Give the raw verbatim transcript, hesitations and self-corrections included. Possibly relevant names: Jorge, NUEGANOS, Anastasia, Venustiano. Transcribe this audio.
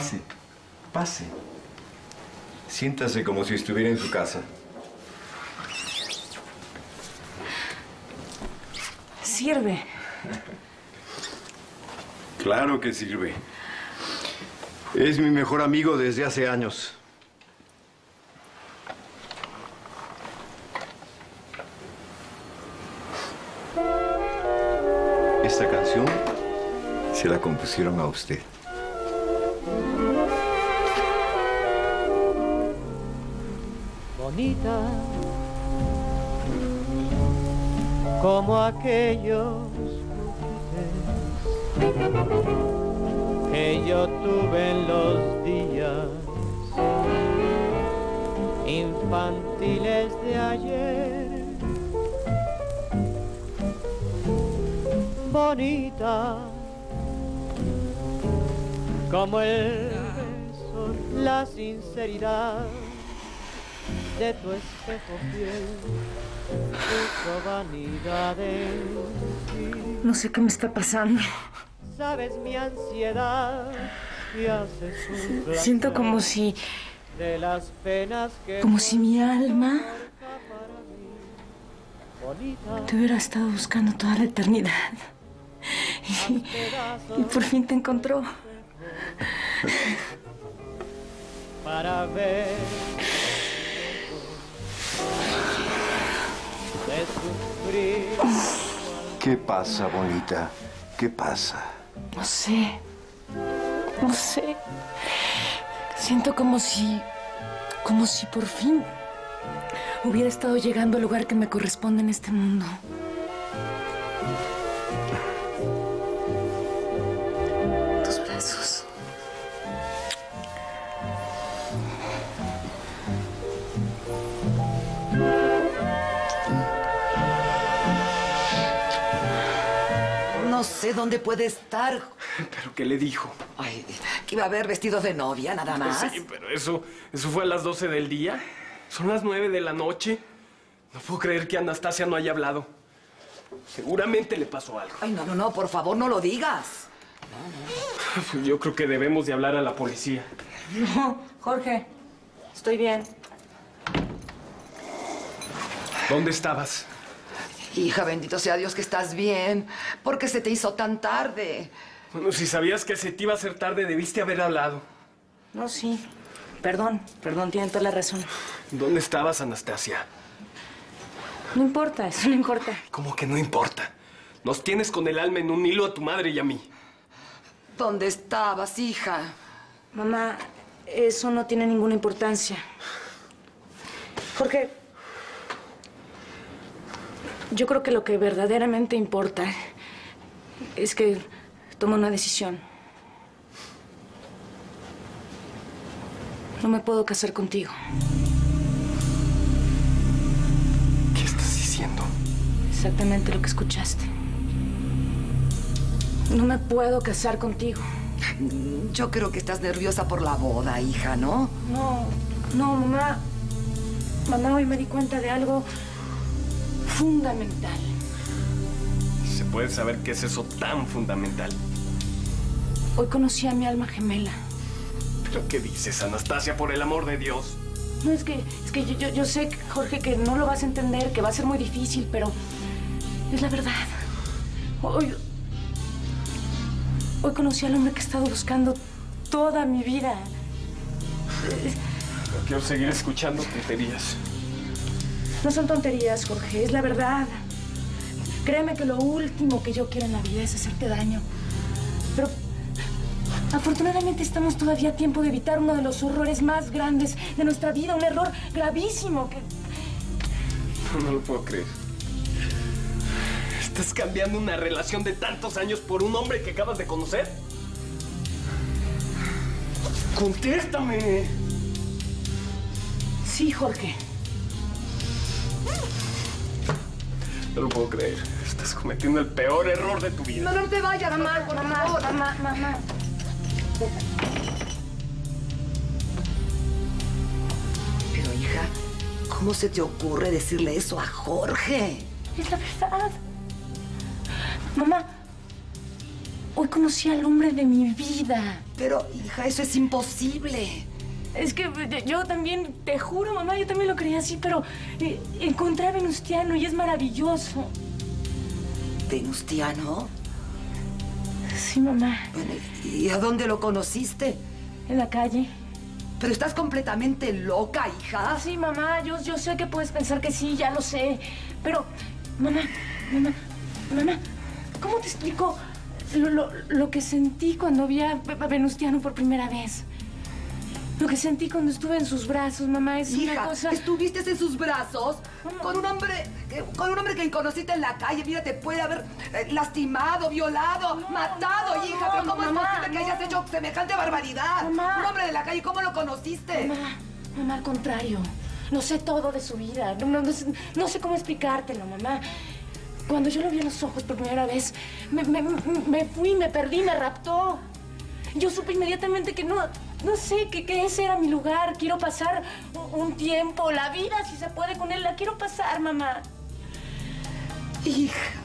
Pase, pase. Siéntase como si estuviera en su casa. Sirve. Claro que sirve. Es mi mejor amigo desde hace años. Esta canción se la compusieron a usted. Bonita, como aquellos juguetes que yo tuve en los días infantiles de ayer. Bonita, como el beso, la sinceridad de tu espejo fiel, tu vanidad en ti. No sé qué me está pasando. Sabes mi ansiedad y haces un placer. Siento como si... de las penas que... como si mi alma... te hubiera estado buscando toda la eternidad. Y, y por fin te encontró. Para ver... ¿Qué pasa, bonita? ¿Qué pasa? No sé. No sé. Siento como si... como si por fin... hubiera estado llegando al lugar que me corresponde en este mundo. Tus brazos. No sé dónde puede estar. ¿Pero qué le dijo? Ay, que iba a haber vestidos de novia, nada más. Sí, pero eso, eso fue a las doce del día. Son las nueve de la noche. No puedo creer que Anastasia no haya hablado. Seguramente le pasó algo. Ay, no, no, no, por favor, no lo digas. No, no. Yo creo que debemos de hablar a la policía. No, Jorge, estoy bien. ¿Dónde estabas? Hija, bendito sea Dios que estás bien. ¿Por qué se te hizo tan tarde? Bueno, si sabías que se te iba a hacer tarde, debiste haber hablado. No, sí. Perdón, perdón, tienen toda la razón. ¿Dónde estabas, Anastasia? No importa, eso no importa. ¿Cómo que no importa? Nos tienes con el alma en un hilo a tu madre y a mí. ¿Dónde estabas, hija? Mamá, eso no tiene ninguna importancia. Jorge... yo creo que lo que verdaderamente importa es que tome una decisión. No me puedo casar contigo. ¿Qué estás diciendo? Exactamente lo que escuchaste. No me puedo casar contigo. Yo creo que estás nerviosa por la boda, hija, ¿no? No, no, mamá. Mamá, hoy me di cuenta de algo... fundamental. ¿Se puede saber qué es eso tan fundamental? Hoy conocí a mi alma gemela. ¿Pero qué dices, Anastasia, por el amor de Dios? No, es que, es que yo, yo, yo sé, Jorge, que no lo vas a entender, que va a ser muy difícil, pero es la verdad. Hoy, hoy conocí al hombre que he estado buscando toda mi vida. No quiero seguir escuchando tonterías. No son tonterías, Jorge, es la verdad. Créeme que lo último que yo quiero en la vida es hacerte daño. Pero afortunadamente estamos todavía a tiempo de evitar uno de los horrores más grandes de nuestra vida, un error gravísimo que... No, no lo puedo creer. ¿Estás cambiando una relación de tantos años por un hombre que acabas de conocer? ¡Contéstame! Sí, Jorge. No lo puedo creer. Estás cometiendo el peor error de tu vida. No, no te vayas, mamá, por favor. Mamá, mamá. Pero, hija, ¿cómo se te ocurre decirle eso a Jorge? Es la verdad. Mamá, hoy conocí al hombre de mi vida. Pero, hija, eso es imposible. Es que yo también, te juro, mamá, yo también lo creía así, pero eh, encontré a Venustiano y es maravilloso. ¿Venustiano? Sí, mamá. Bueno, ¿y a dónde lo conociste? En la calle. ¿Pero estás completamente loca, hija? Sí, mamá, yo, yo sé que puedes pensar que sí, ya lo sé. Pero, mamá, mamá, mamá, ¿cómo te explico lo, lo, lo que sentí cuando vi a Venustiano por primera vez? Lo que sentí cuando estuve en sus brazos, mamá, es hija, una cosa... ¿Estuviste en sus brazos? Mamá. Con un hombre con un hombre que conociste en la calle, mira, te puede haber lastimado, violado, no, matado, no, hija. No, ¿pero cómo mamá, es posible que no. hayas hecho semejante barbaridad? Mamá. Un hombre de la calle, ¿cómo lo conociste? Mamá, mamá, al contrario. No sé todo de su vida. No, no, no, sé, no sé cómo explicártelo, mamá. Cuando yo lo vi a los ojos por primera vez, me, me, me fui, me perdí, me raptó. Yo supe inmediatamente que no... No sé, que, que ese era mi lugar. Quiero pasar un, un tiempo, la vida, si se puede, con él. La quiero pasar, mamá. Hija,